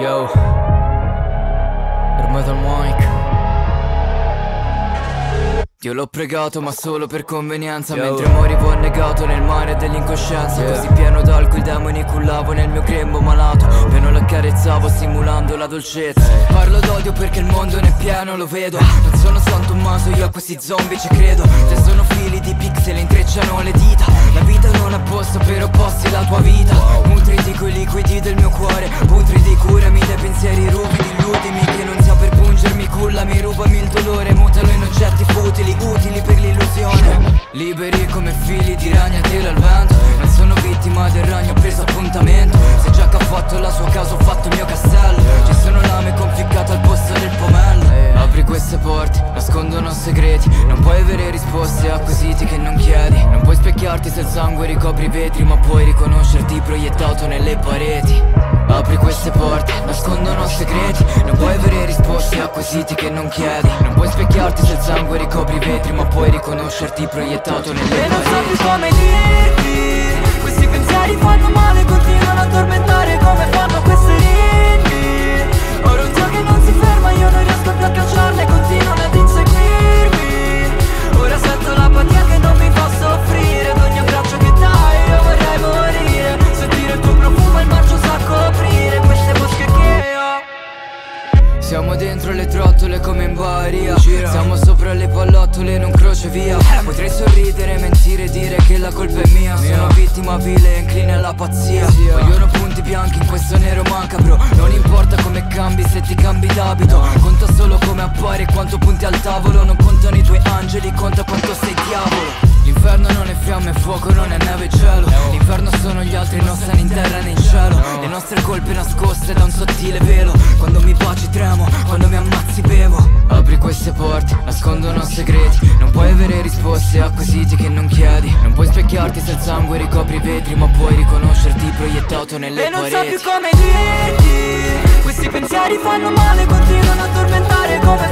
Yo, per Metal Mike. Dio l'ho pregato ma solo per convenienza. Yo. Mentre morivo annegato nel mare dell'incoscienza, yeah. Così pieno d'alcol i demoni cullavo nel mio grembo malato. Ve non l'accarezzavo simulando la dolcezza, hey. Parlo d'odio perché il mondo ne è pieno, lo vedo. Non sono San Tommaso, io a questi zombie ci credo. Te sono fili di pixel, intrecciano le dita. La vita non ha posto per opposti la tua vita, wow. Nutriti coi liquidi del mio cuore, putriti, curami dai pensieri ruvidi, illudimi che non sia per pungermi, cullami, rubami il dolore, mutalo in oggetti futili, utili per l'illusione. Liberi come fili di ragnatelo al vento, non sono vittima del ragno, ho preso appuntamento. Se Jack ha fatto la sua casa, ho fatto il mio castello. Ci sono lame conficcate al posto del pomello. Apri queste porte, nascondono segreti, non puoi avere risposte a quesiti che non chiedi. Non puoi specchiarti se il sangue ricopri i vetri, ma puoi riconoscerti proiettato nelle pareti. Apri queste porte, nascondono segreti, non puoi avere risposte a quesiti che non chiedi. Non puoi specchiarti se il sangue ricopri i vetri, ma puoi riconoscerti proiettato nelle pareti. E non so più come dirti, questi pensieri fanno male, continuano a tormentare come fanno queste rinni. Ora un gioco che non si ferma, io non riesco più a cacciarle, continuano ad inseguirmi. Ora sento l'apatia che non mi fa soffrire, ad ogni abbraccio che dai io vorrei morire. Sentire il tuo profumo e il marcio sa coprire queste mosche che ho. Siamo dentro le trottole come in Baria, siamo sopra le pallottole non crocevia. Potrei sorridere, mentire, dire che la colpa è mia. Sono vittima vile e incline alla pazzia. Vogliono punti bianchi in questo nero macabro. Non importa come cambi se ti cambi d'abito, conta solo come appari e quanto punti al tavolo. Non contano i tuoi angeli, conta quanto sei diavolo. L'inferno non è fiamme e fuoco, non è neve e cielo. L'inferno sono gli altri, non stanno in terra né in cielo. Le nostre colpe nascoste da un sottile velo. Quando mi baci tremo, quando mi ammazzi bevo. Apri queste porte, nascondono segreti, non puoi avere risposte a quesiti che non chiedi. Non puoi specchiarti se il sangue ricopri i vetri, ma puoi riconoscerti proiettato nelle pareti. E non so più come dirti, questi pensieri fanno male, continuano a tormentare come